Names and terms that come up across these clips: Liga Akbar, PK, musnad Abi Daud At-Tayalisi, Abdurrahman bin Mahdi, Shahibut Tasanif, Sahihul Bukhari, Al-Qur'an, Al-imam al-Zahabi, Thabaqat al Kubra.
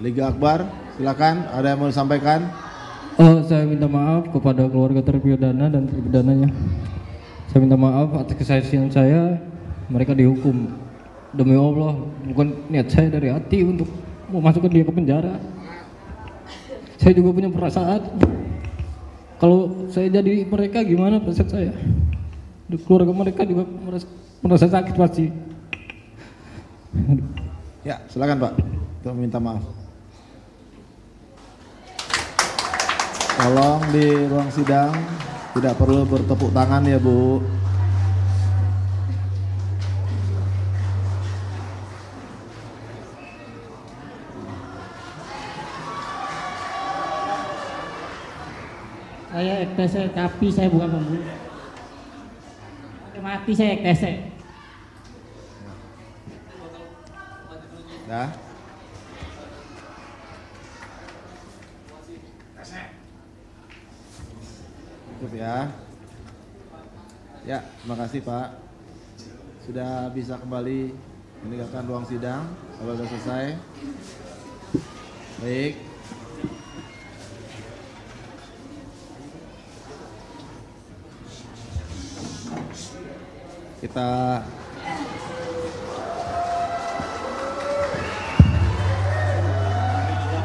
Liga Akbar, silakan. Ada yang mau disampaikan? Oh, saya minta maaf kepada keluarga terpidana dan terpidananya. Saya minta maaf atas kesaksian saya. Mereka dihukum. Demi Allah, bukan niat saya dari hati untuk memasukkan dia ke penjara. Saya juga punya perasaan. Kalau saya jadi mereka, gimana perasaan saya? Keluarga mereka juga merasa sakit pasti. Ya, silakan Pak. Kita minta maaf. Tolong di ruang sidang tidak perlu bertepuk tangan ya Bu. Saya ektc, tapi saya bukan pembunuh. Mati saya ektc. Nah. Cukup ya. Ya, terima kasih Pak. Sudah bisa kembali meninggalkan ruang sidang kalau sudah selesai. Baik.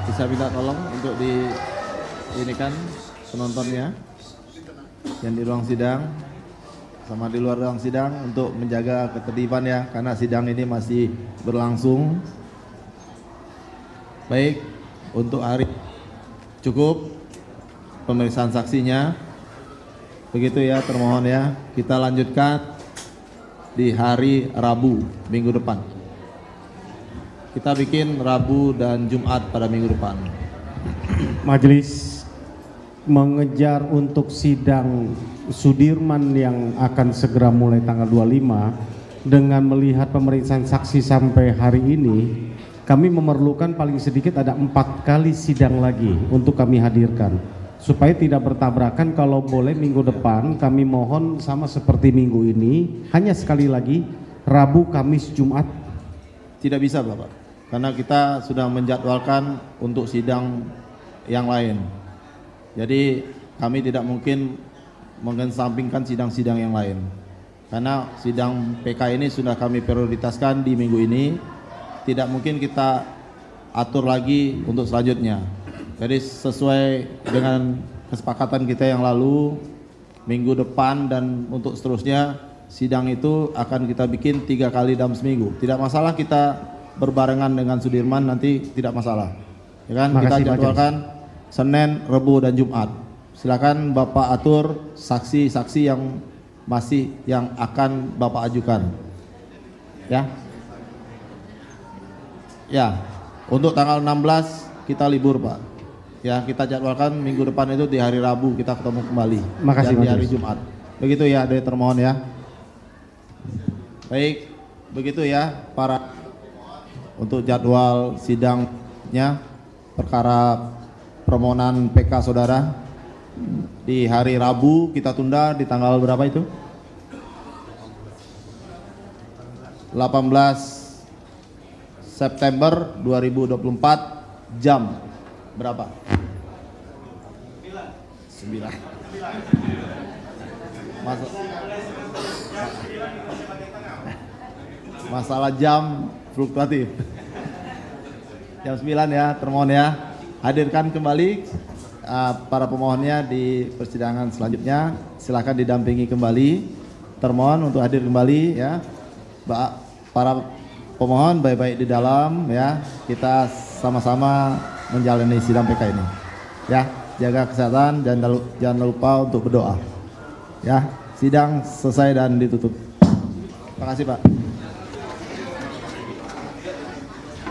Bisa minta tolong untuk diinikan penontonnya. Yang di ruang sidang sama di luar ruang sidang untuk menjaga ketertiban ya, karena sidang ini masih berlangsung. Baik, untuk hari cukup pemeriksaan saksinya, begitu ya, termohon ya. Kita lanjutkan di hari Rabu minggu depan. Kita bikin Rabu dan Jumat pada minggu depan. Majelis mengejar untuk sidang Sudirman yang akan segera mulai tanggal 25. Dengan melihat pemeriksaan saksi sampai hari ini, kami memerlukan paling sedikit ada 4 kali sidang lagi untuk kami hadirkan, supaya tidak bertabrakan. Kalau boleh minggu depan kami mohon sama seperti minggu ini, hanya sekali lagi Rabu, Kamis, Jumat. Tidak bisa Bapak, karena kita sudah menjadwalkan untuk sidang yang lain. Jadi kami tidak mungkin mengesampingkan sidang-sidang yang lain, karena sidang PK ini sudah kami prioritaskan di minggu ini. Tidak mungkin kita atur lagi untuk selanjutnya. Jadi sesuai dengan kesepakatan kita yang lalu, minggu depan dan untuk seterusnya, sidang itu akan kita bikin 3 kali dalam seminggu. Tidak masalah kita berbarengan dengan Sudirman, nanti tidak masalah. Ya kan? Makasih, kita jadwalkan Senin, Rabu, dan Jumat. Silakan Bapak atur saksi-saksi yang masih yang akan Bapak ajukan. Ya. Ya. Untuk tanggal 16 kita libur, Pak. Ya, kita jadwalkan minggu depan itu di hari Rabu kita ketemu kembali. Makasih, dan di hari Jumat. Begitu ya dari termohon ya. Baik, begitu ya para untuk jadwal sidangnya perkara permohonan PK saudara di hari Rabu kita tunda di tanggal berapa itu? 18 September 2024, jam berapa? 9. Masalah jam fluktuatif. Jam 9 ya, termohon ya. Hadirkan kembali para pemohonnya di persidangan selanjutnya. Silahkan didampingi kembali termohon untuk hadir kembali ya. Para pemohon baik-baik di dalam ya. Kita sama-sama menjalani sidang PK ini. Ya, jaga kesehatan dan jangan lupa untuk berdoa. Ya, sidang selesai dan ditutup. Terima kasih Pak.